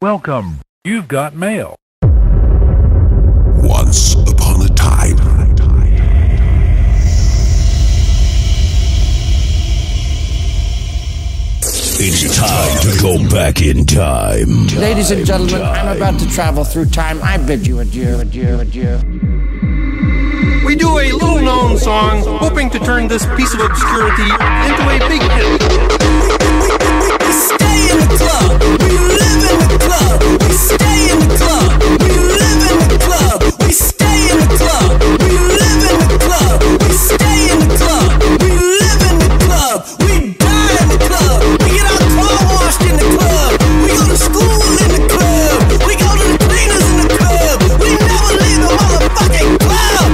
Welcome. You've got mail. Once upon a time, it's time to go back in time. Ladies and gentlemen, I'm about to travel through time. I bid you adieu, adieu, adieu. We do a little-known song, hoping to turn this piece of obscurity into a big hit. We stay in the club. We live in the club. We stay in the club. We live in the club. We stay in the club. We live in the club. We stay in the club. We live in the club. We die in the club. We get our car washed in the club. We go to school in the club. We go to the cleaners in the club. We never leave the motherfucking club.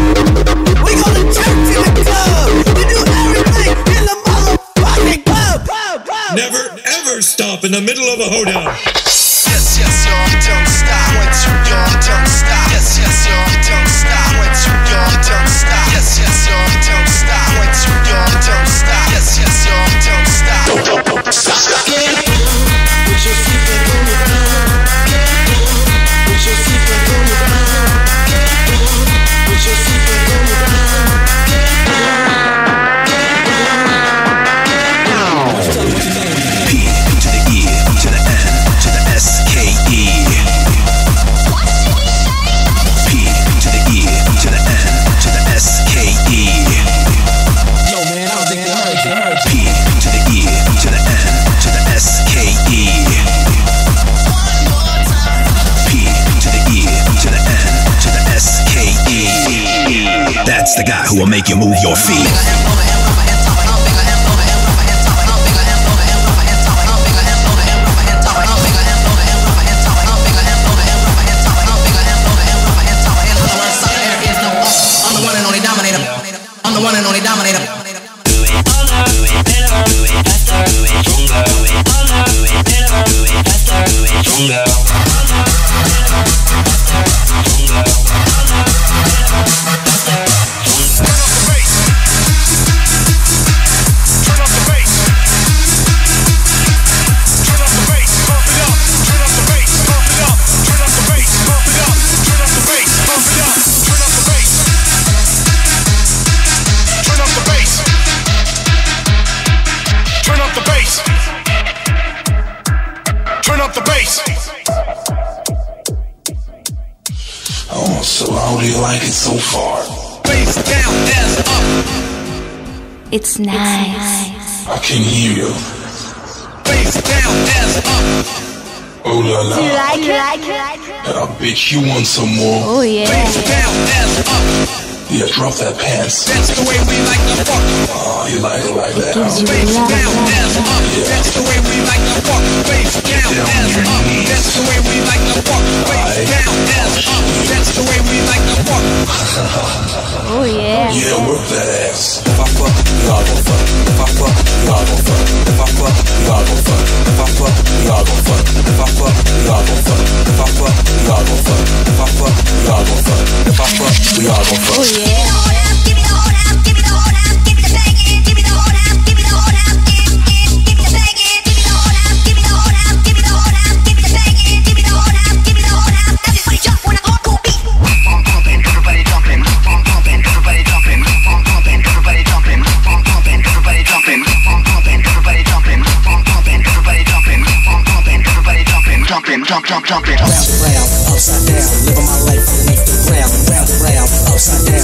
We go to church in the club. We do everything in the motherfucking club. Never ever stop in the middle of a hoedown. Yes, yes, yo, you don't stop. When too young, you don't stop. Yes, yes, yo, you don't stop. When too young, you don't stop. Yes, yes, yo, you don't stop. When too young, you don't stop. Yes, yes, yo, you don't stop. Get in with your feet on the ground. Get in with your feet on the ground. Get in with your feet on the ground. Get in, get in, get in. That's the guy who will make you move your feet. Like it so far. Face down, ass up. It's nice. I can hear you. Face down, ass up. Oh la la. You like it? And I bet you want some more. Oh yeah. Face down, ass up. Yeah, drop that pants. That's the way we like to fuck. Oh, you like it like that? Face down, ass up. That's the way we like to fuck. Face down, ass up. That's the way we like to fuck. Face down, ass up. That's the way we like to fuck. Oh yeah. Yeah, work that ass. If I fuck, you all gon' fuck. If I fuck, you all gon' fuck. If I fuck, you all gon' fuck. If I fuck, you all gon' fuck. If I fuck, you all gon' fuck. If I fuck, you all gon' fuck. If I fuck, you all gon' fuck. If I fuck, you all gon' fuck. Give me the whole house, give me the whole house, give me the whole house, give me the bangin', give me the whole house, give me the whole house, give me the bangin', give me the whole house, give me the whole house, give me the whole house, give me the bangin', give me the whole house, give me the whole house. Everybody jump on the hardcore beat. Keep on pumpin', everybody jumpin', keep on pumpin', everybody jumpin', keep on pumpin', everybody jumpin', keep on pumpin', everybody jumpin', keep on pumpin', everybody jumpin', keep on pumpin', everybody jumpin', keep on pumpin', everybody jumpin', jumpin', jump, jump, jumpin'. Round, round, upside down, livin' my life beneath the ground. Round, round, upside down.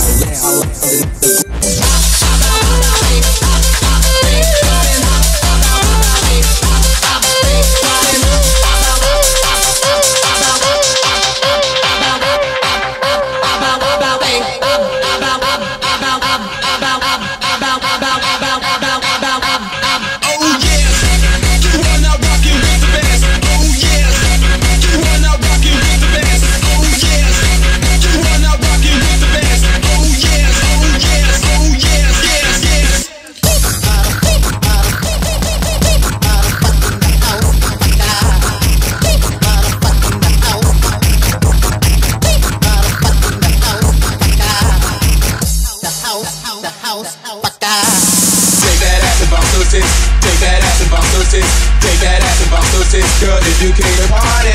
this girl that you came to party.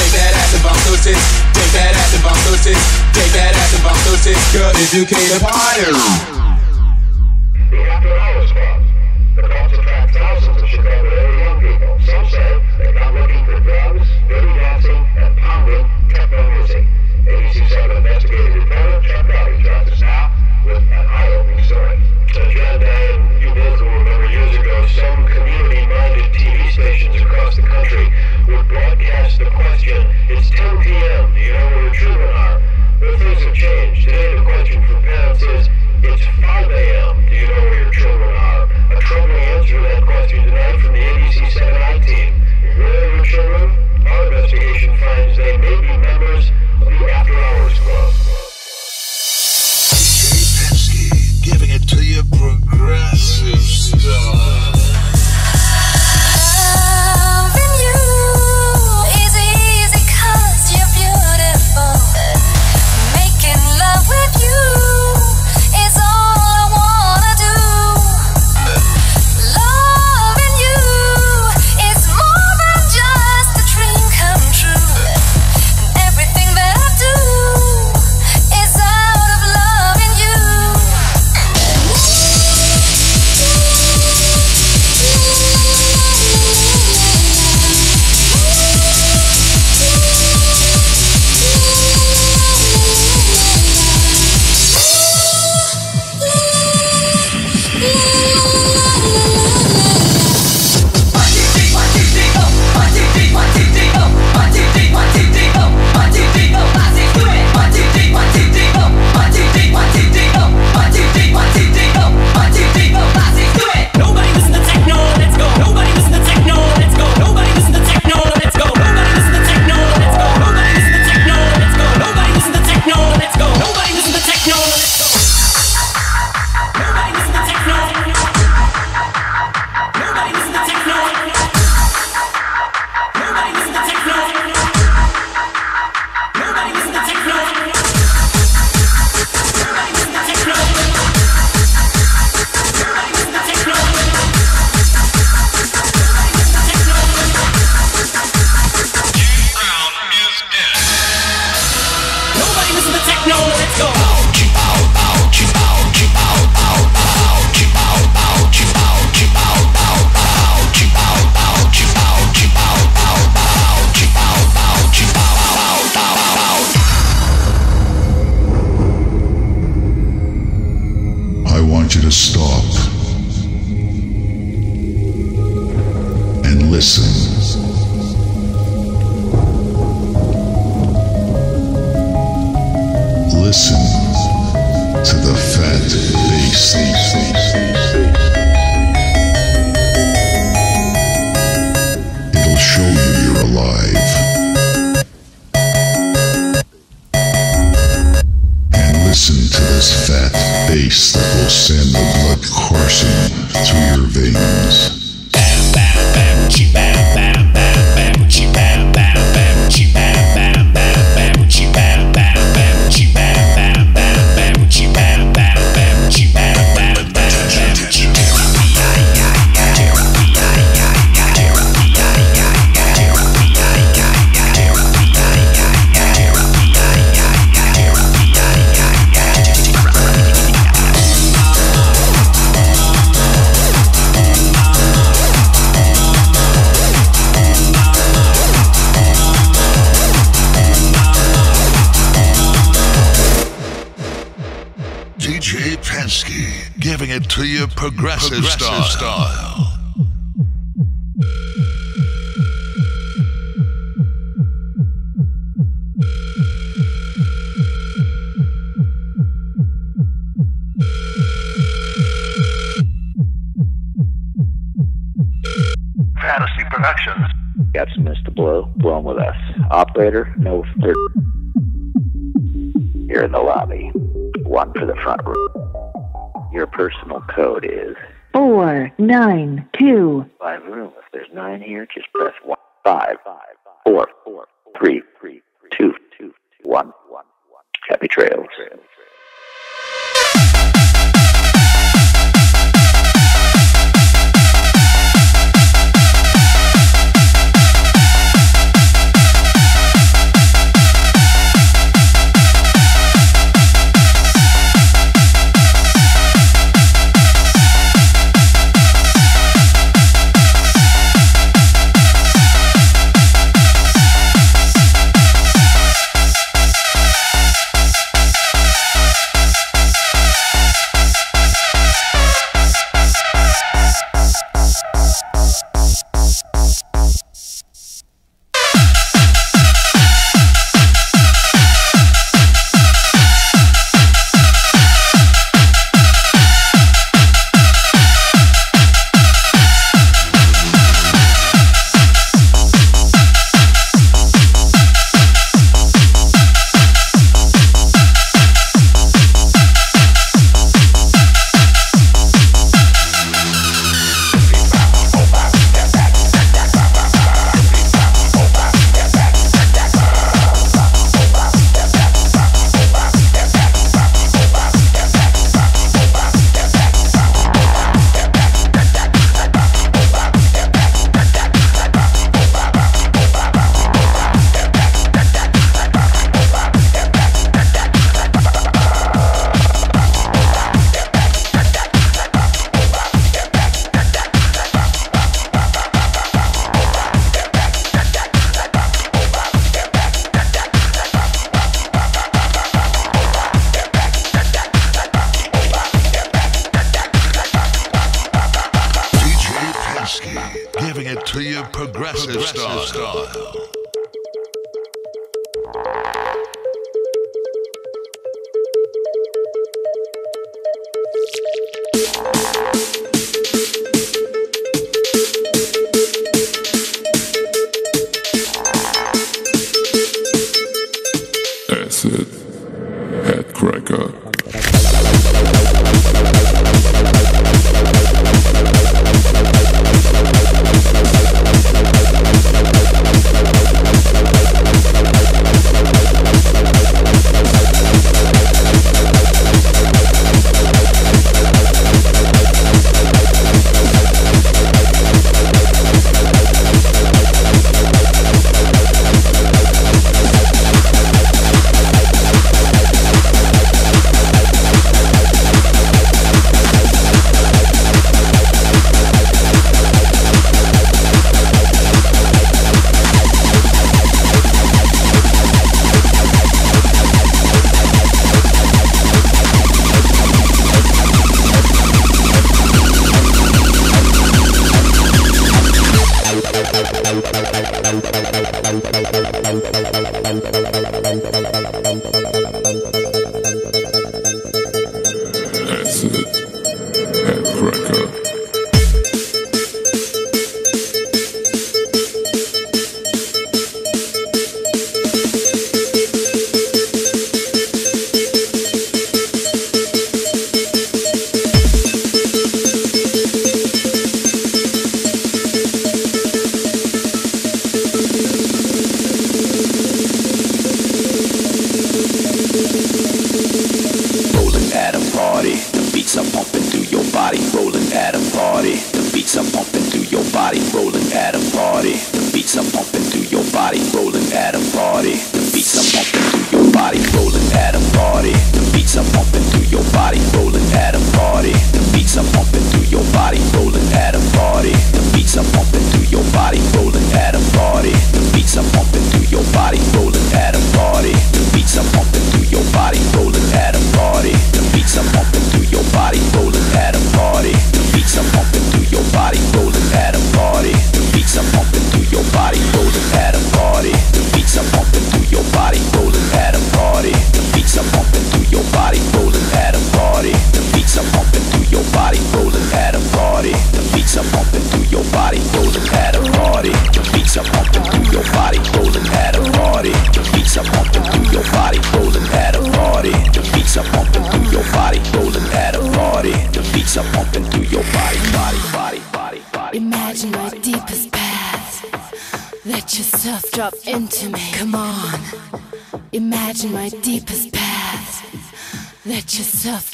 Take that ass and bounce those tits. Take that ass and bounce those tits. Take that ass and bounce those tits. Girl that you came to party. Look at the hours, Bob. The cops attract thousands of Chicago area young people. Some say they come looking for drugs, dirty dancing, and pounding techno music. ABC7 investigative reporter Chuck Rowdy joins us now with an eye-opening story. So John, you both will remember years ago, some community-minded TV stations across the country would broadcast the question, it's 10 p.m., do you know where your children are? But things have changed. Today the question for parents is, it's 5 a.m., do you know where your children are? A troubling answer to that question tonight from the ABC7I team. Where are your children? Our investigation finds they may be members of the After Hours Club. DJ Penske, giving it to you progressive style. Loving you is easy 'cause you're beautiful. Making love with you is all I wanna do. Loving you is more than just a dream come true. And everything that I do is out of loving you. Progressive style. Fantasy Productions. Got some mist to blow with us. Operator, no third. You're in the lobby. One for the front room. Your personal code is 492. Five room. If there's 9 here, just press 1. 5, 4, 3, 2, 1. Happy trails. giving it to you progressive style.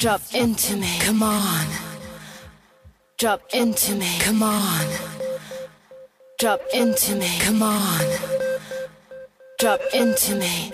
Drop into me, come on. Drop into me, come on. Drop into me, come on. Drop into me.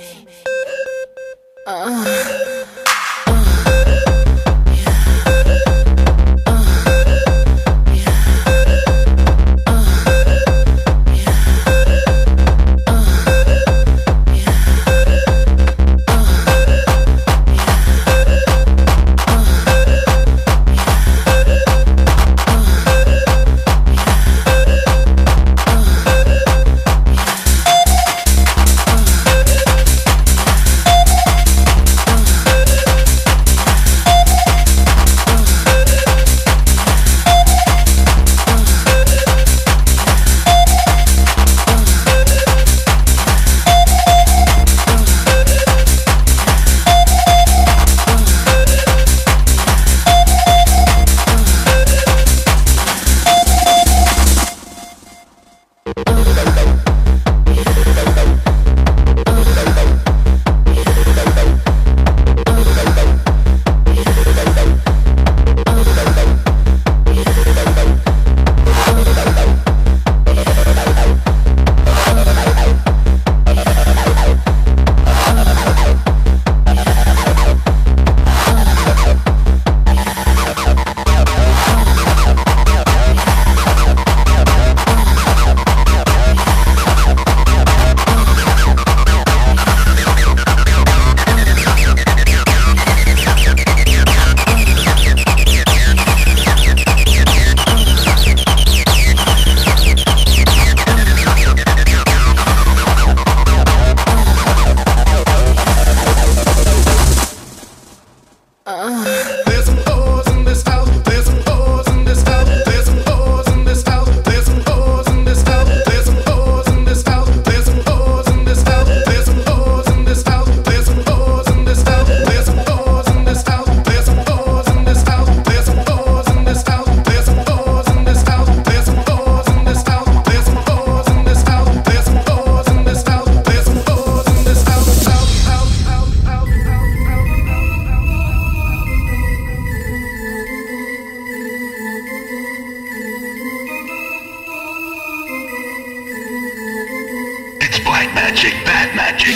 magic, bad magic.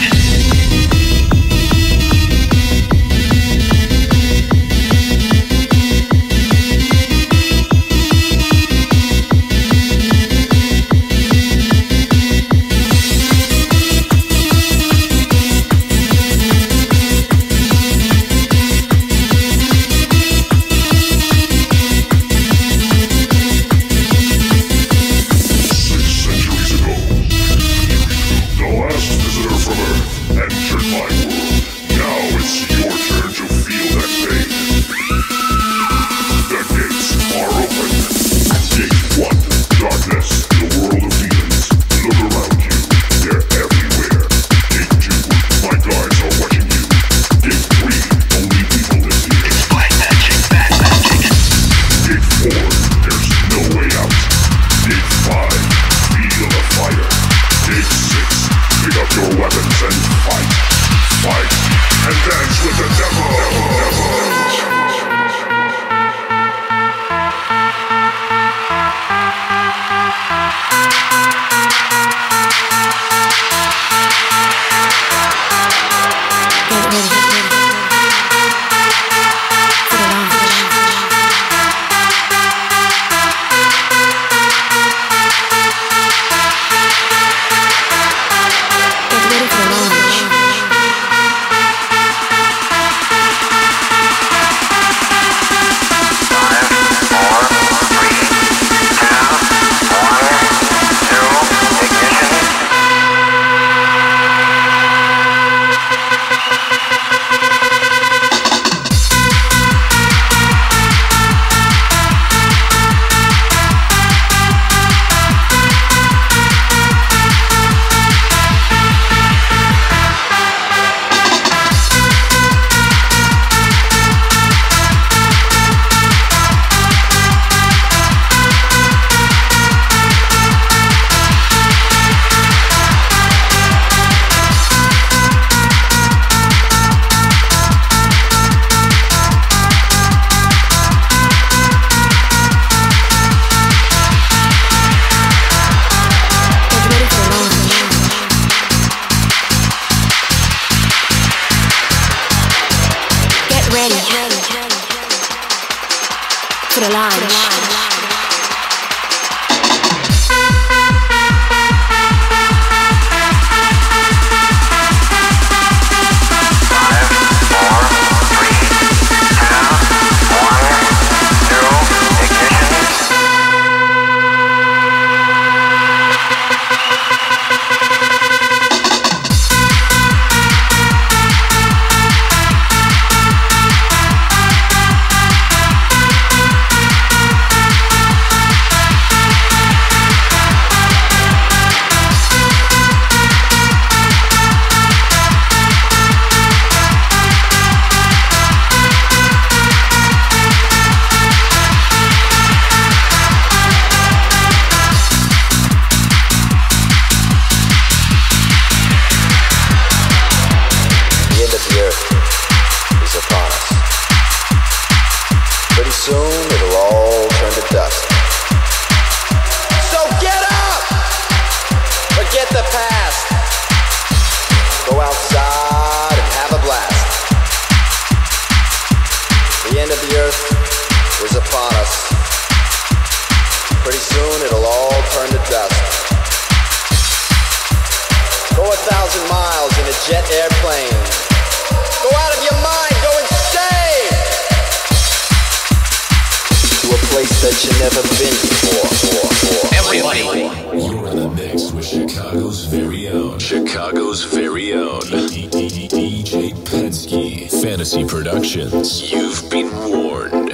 DJ Penske, Fantasy Productions. You've been warned.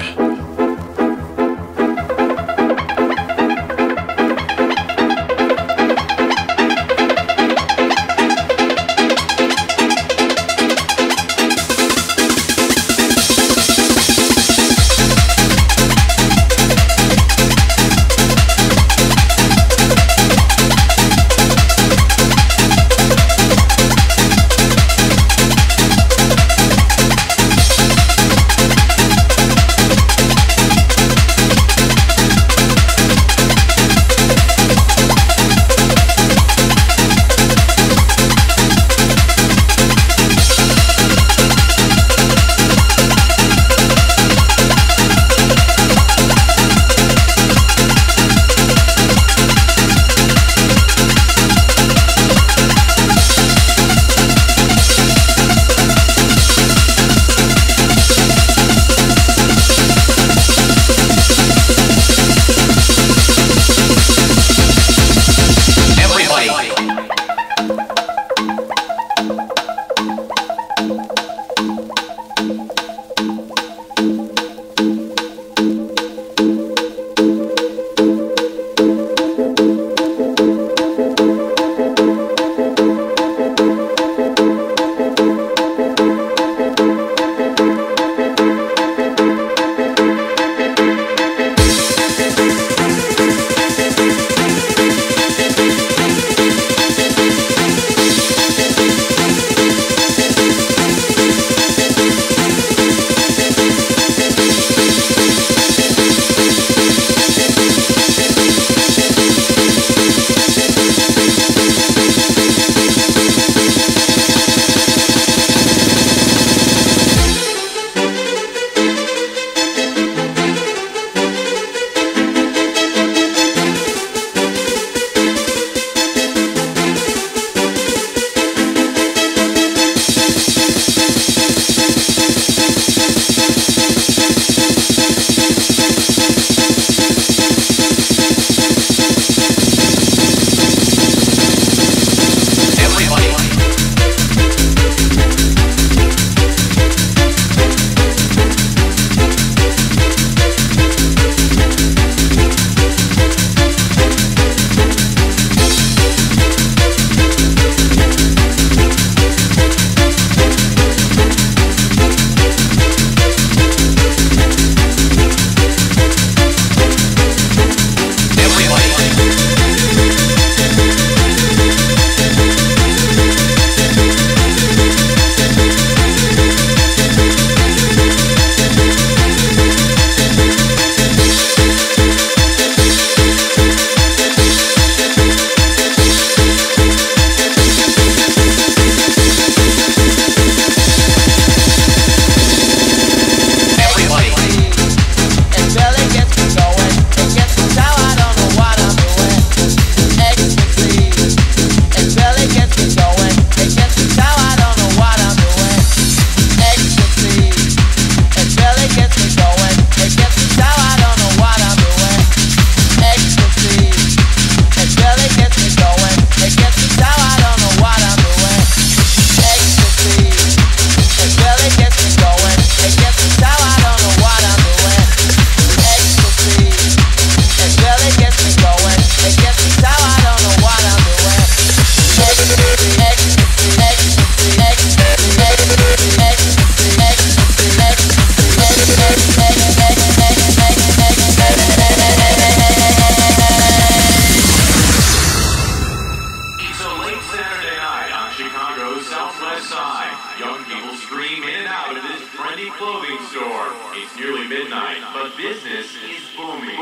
clothing store. It's nearly midnight, but business is booming.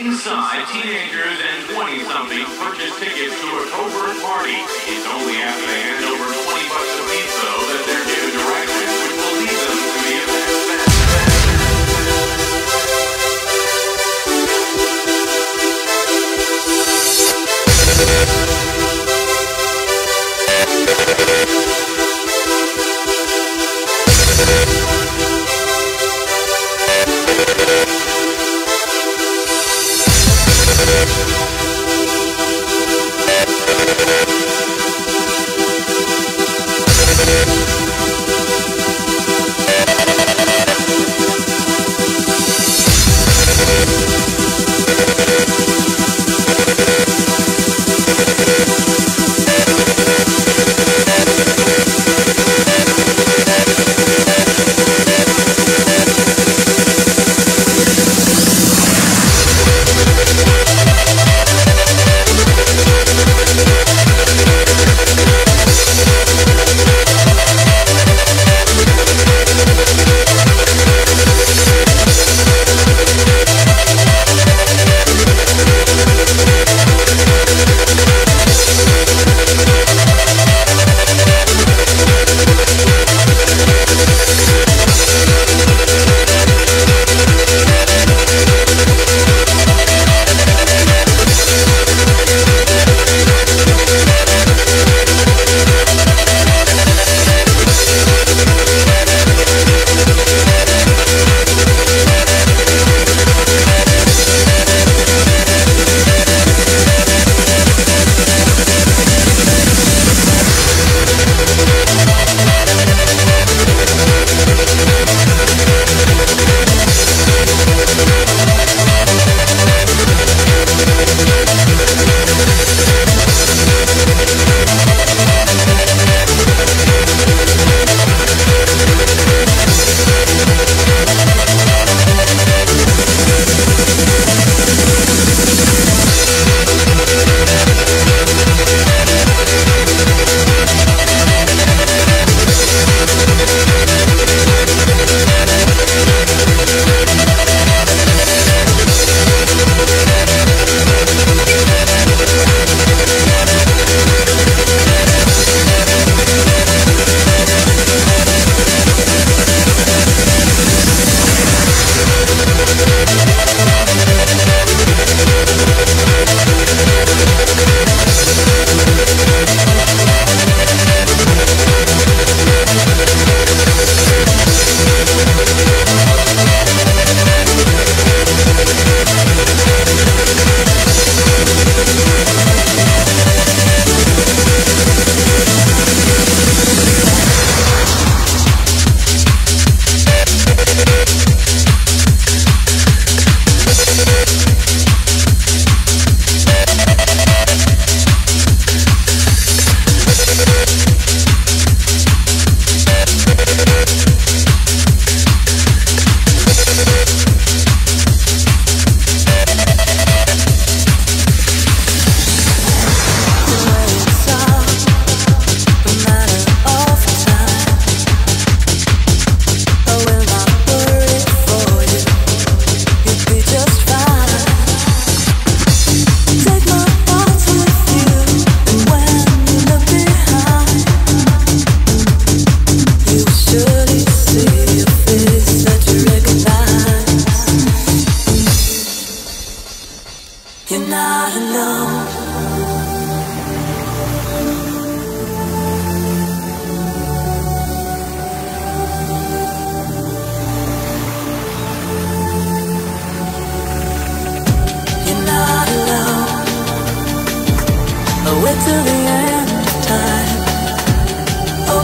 Inside, teenagers and 20-somethings purchase tickets to a covert party. It's only after they hand over $20 a piece, though, that they're given directions, which will lead them to the event.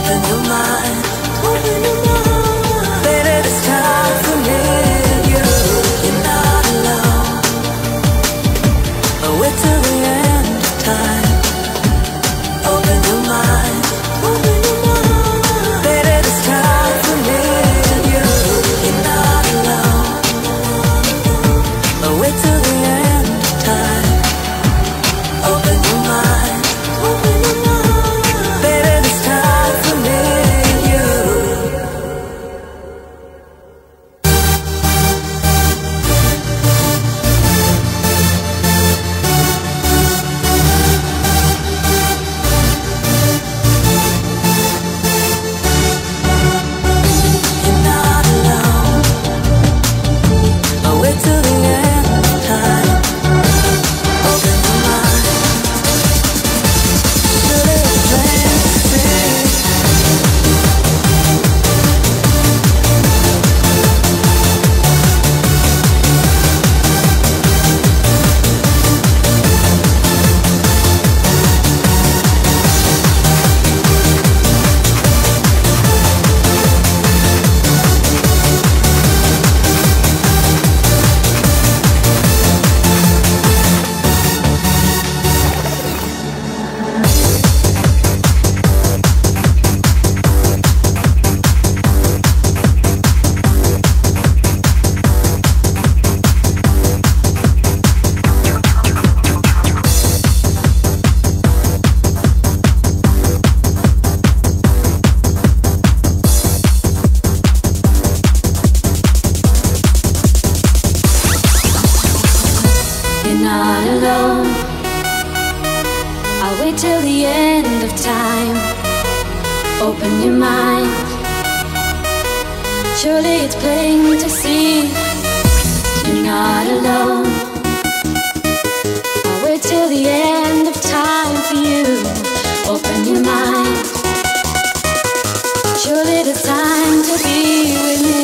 Open your mind. alone. I'll wait till the end of time. Open your mind. Surely it's plain to see you're not alone. I'll wait till the end of time for you. Open your mind. Surely it's time to be with me.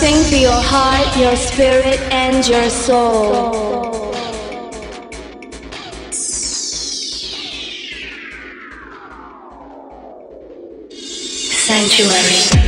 sing to your heart, your spirit, and your soul. Sanctuary.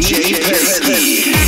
DJ Penske.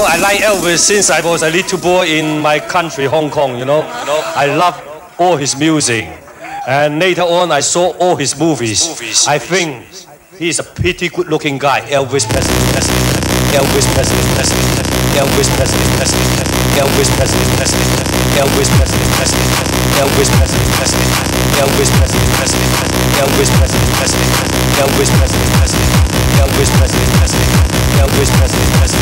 know, I like Elvis since I was a little boy in my country, Hong Kong, you know. I love all his music. And later on, I saw all his movies. I think he's a pretty good-looking guy, Elvis Presley. Elvis Presley. Elvis Presley. Elvis Presley. Elvis Presley. Elvis Presley. Elvis Presley. Elvis Presley. Elvis Presley. Elvis Presley. Elvis Presley. Elvis Presley. Elvis Presley. Elvis Presley. Elvis Presley.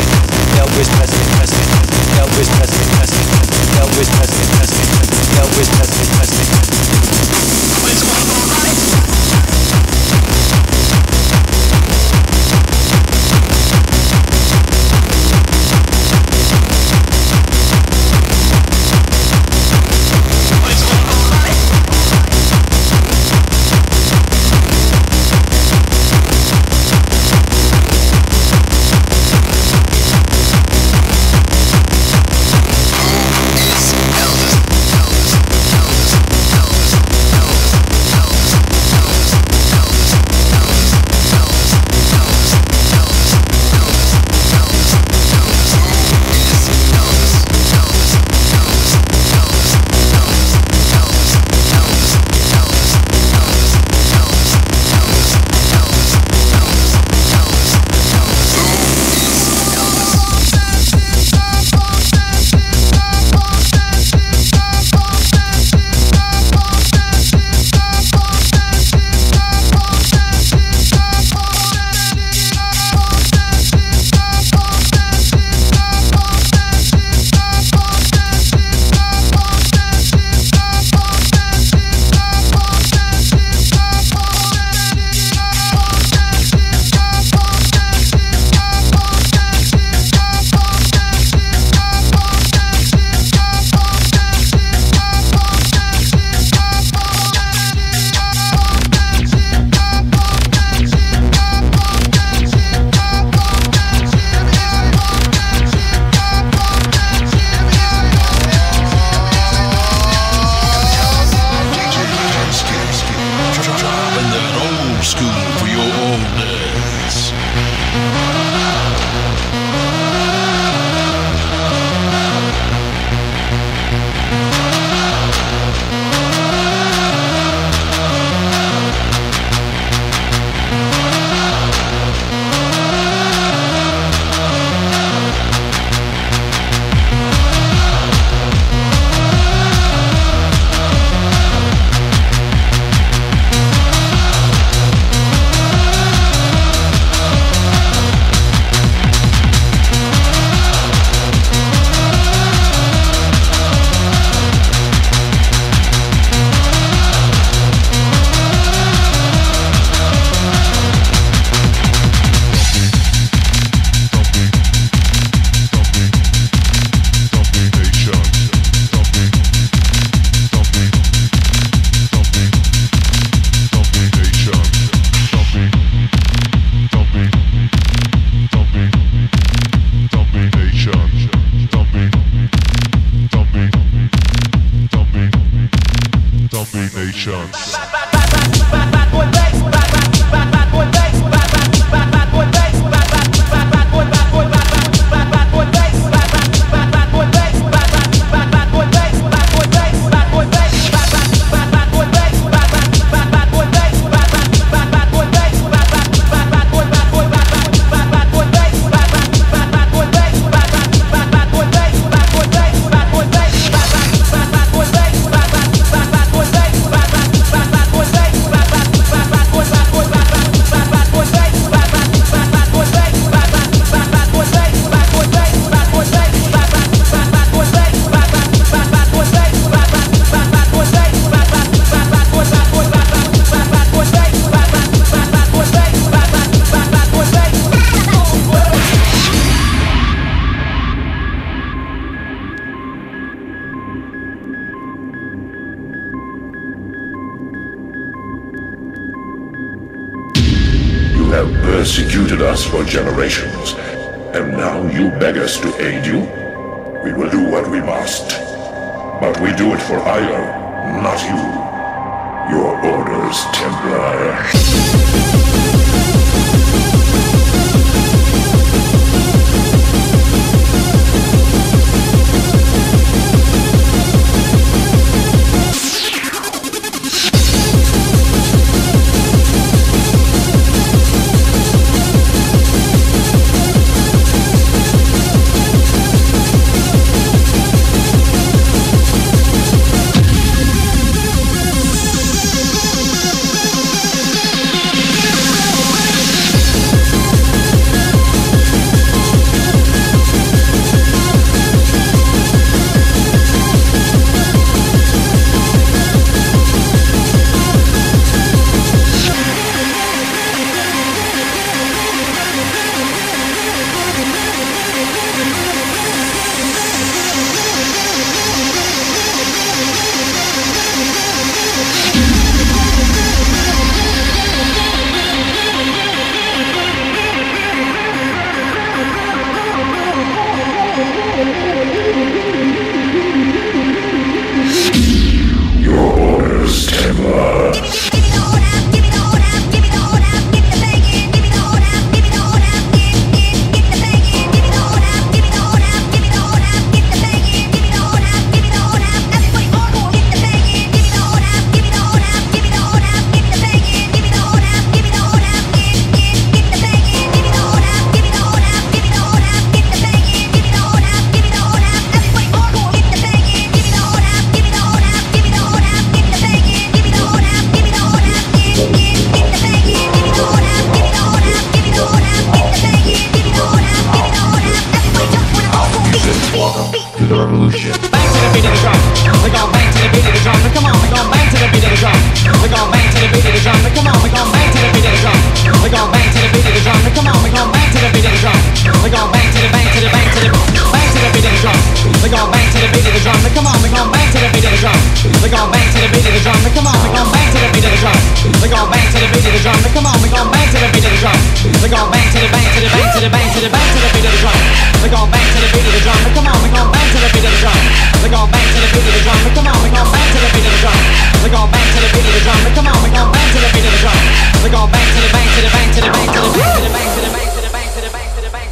to the beat of the drum. Come on, we're going back to the beat of the drum. We're going back to the beat of the drum. Come on, we're going back to the beat of the drum. We're going back to the bang, to the bang, to the bang, to the bang, to the beat of the drum. We're going back to the beat of the drum. Come on, we're going back to the beat of the drum. We're going back to the beat of the drum. Come on, we're going back to the beat of the drum. We're going back to the beat of the drum. Come on, we're going back to the beat of the drum. We're going back to the bang, to the bang, to the bang, to the bang, to the bang, to the bang, to the bang,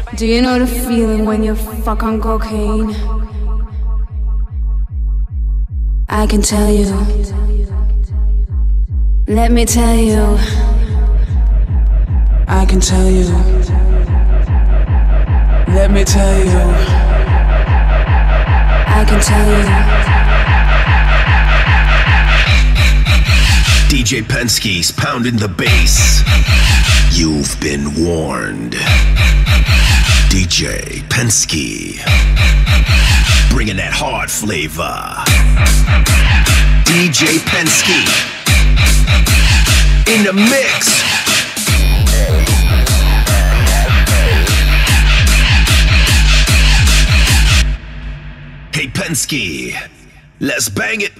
to the bang, to the bang, to the bang, to the bang, to the bang. Do you know the feeling when you fuck on cocaine? I can tell you. Let me tell you. I can tell you. Let me tell you. I can tell you. DJ Penske's pounding the bass. You've been warned. DJ Penske, bringing that hard flavor. DJ Penske in the mix. Hey Penske, let's bang it.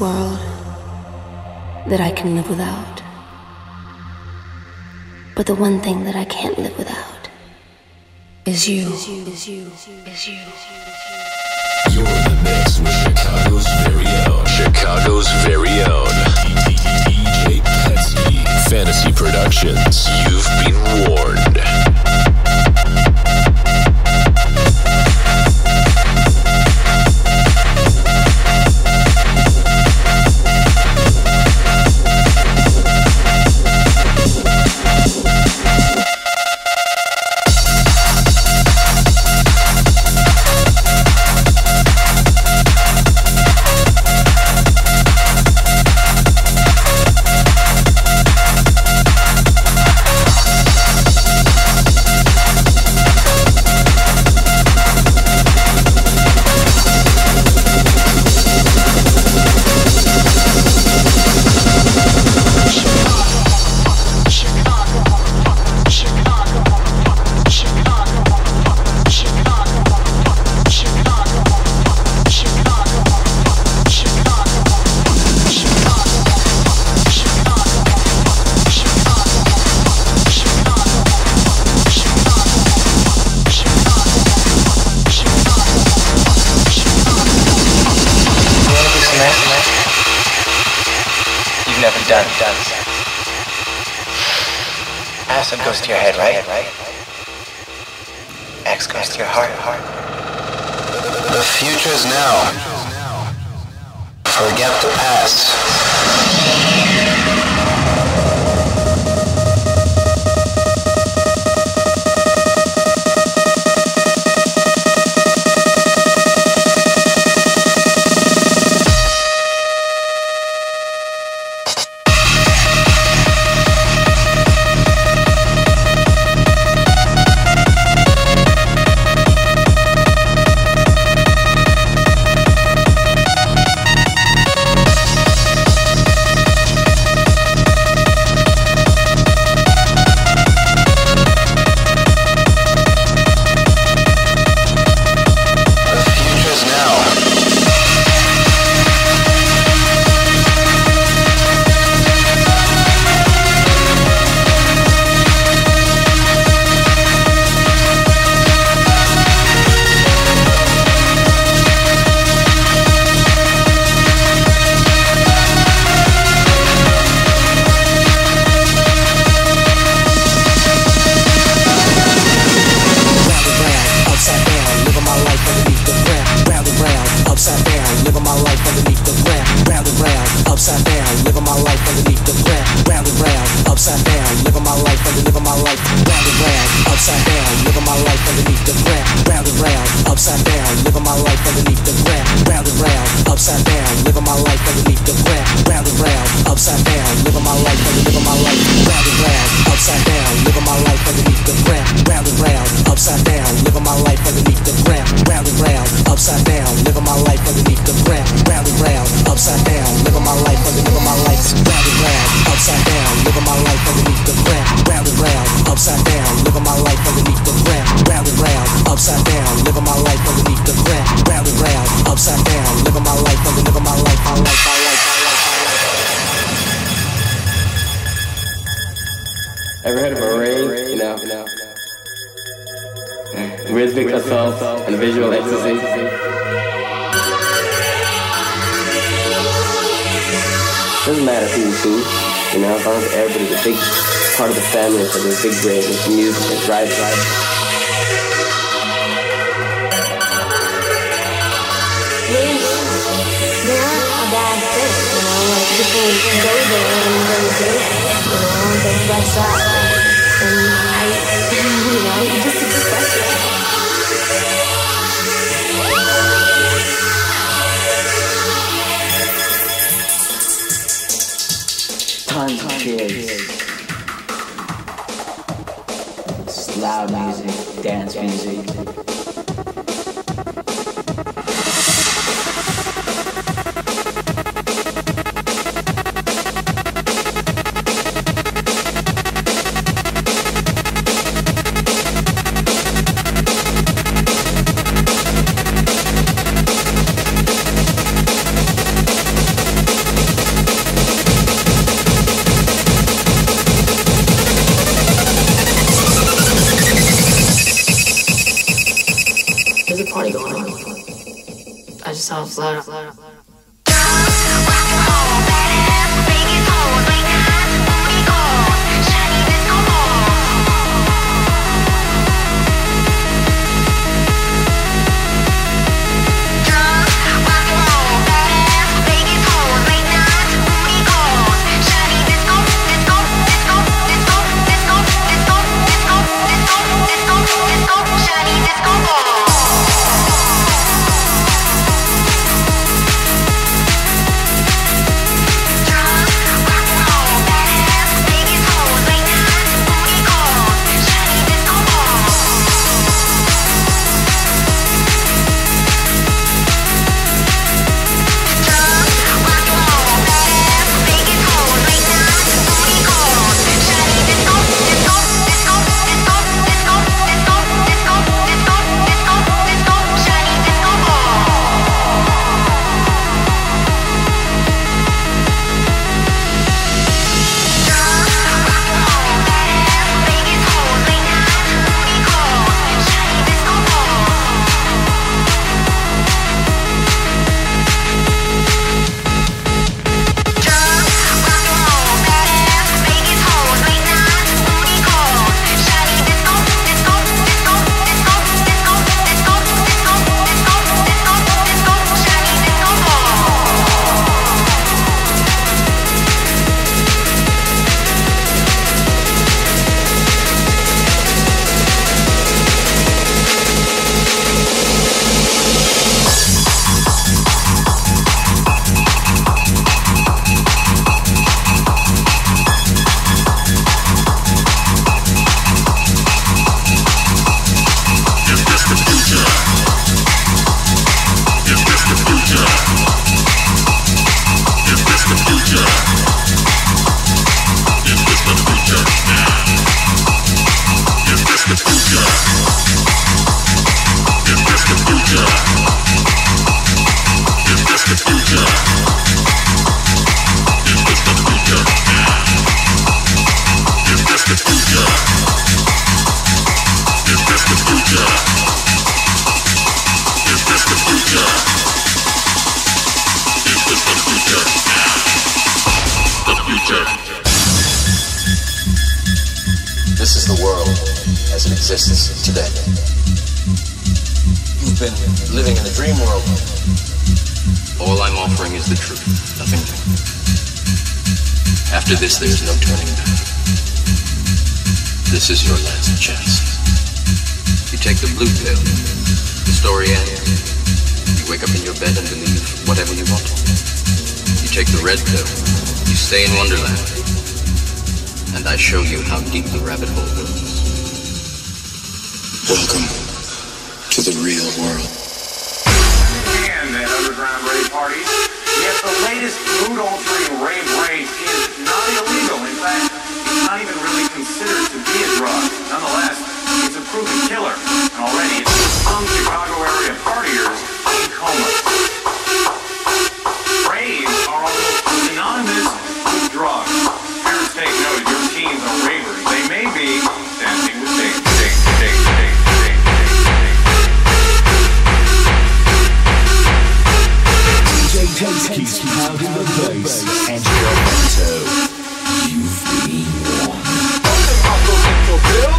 World that I can live without, but the one thing that I can't live without is you. You're in the mix with Chicago's very own. Chicago's very own. DJ Penske. Fantasy Productions. You've been warned. Acid goes to your head, right? X goes to your heart. The future's now. Forget the past. upside down, living my life underneath the ground. Round and round, upside down, living my life underneath the ground. Round and round, upside down, living my life, living my life. Round and round, upside down, living my life underneath the ground. Round and round, upside down, living my life underneath the ground. Round and round, upside down, living my life underneath the ground. Round and round, upside down, living my life, living my life. Round and round, upside down, living my life underneath the ground. Round and round, upside down, living my life underneath the ground. Round and round, upside down, living my life underneath the ground. Round and round, upside down, living my life, living my life, my life, my life, my life, my life. Ever heard of a rave? You know, rhythmic assault and visual ecstasy. Doesn't matter who you do, you know, as long as everybody's a big part of the family, it's like a big rave, it's music, it's right. People go there and they they dress up and you just express it. Tons of kids. It's loud music, dance music. Florida. This is your last chance. You take the blue pill, this story ends. You wake up in your bed and believe whatever you want. You take the red pill. You stay in Wonderland. And I show you how deep the rabbit hole goes. Welcome to the real world. And that underground rave party. Yet the latest mood-altering rave rage is not illegal. In fact, it's not even really considered to be a drug. Nonetheless, it's a proven killer, and already some Chicago area partiers in coma. Raves are almost synonymous with drugs. Parents, take note, your teens are ravers. They may be dancing with danger. DJ Penske's out in the place, and your motto, you've been warned. Wow.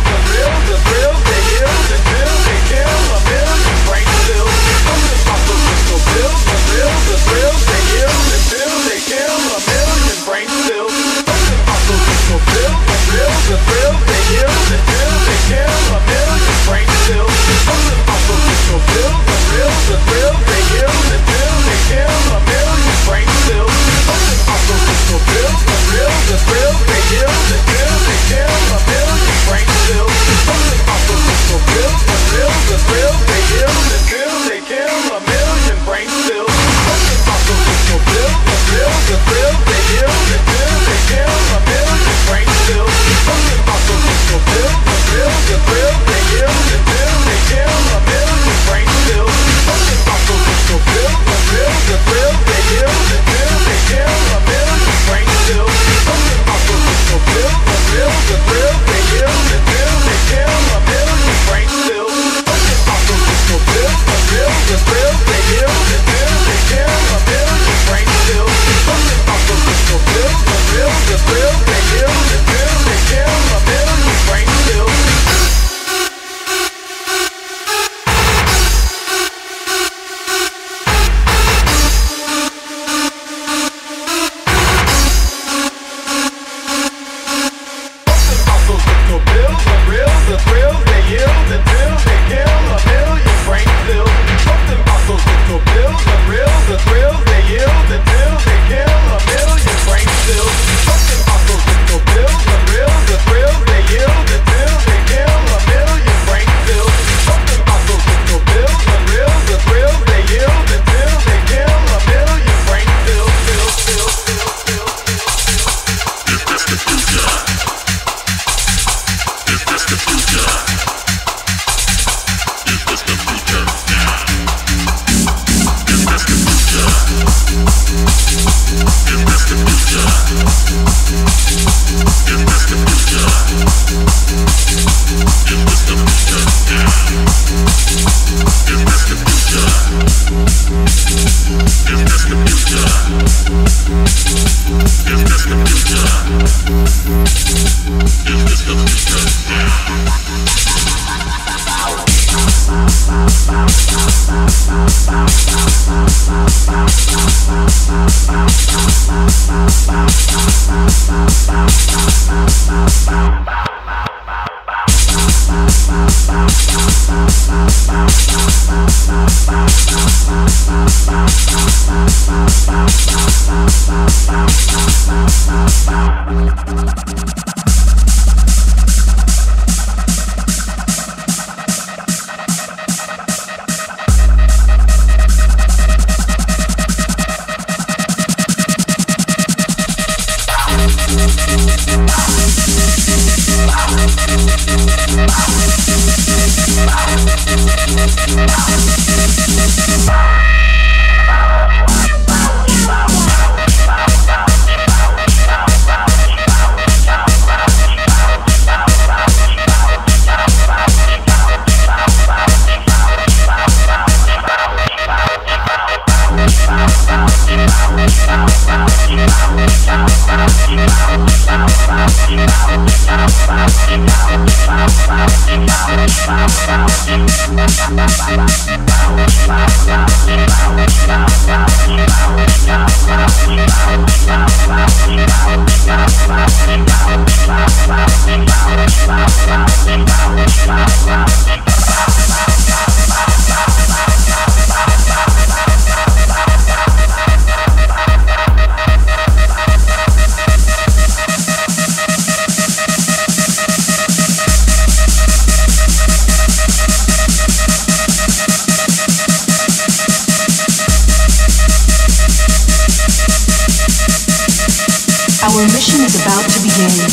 Our mission is about to begin.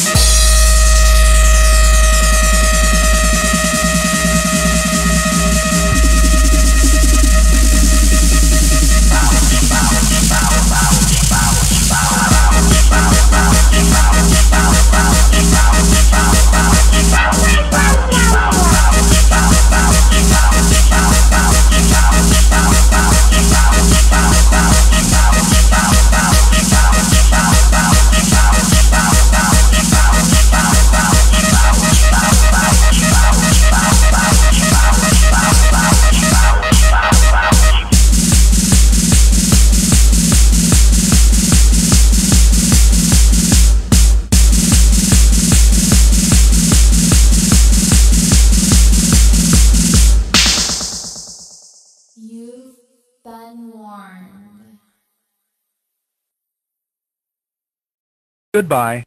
Goodbye.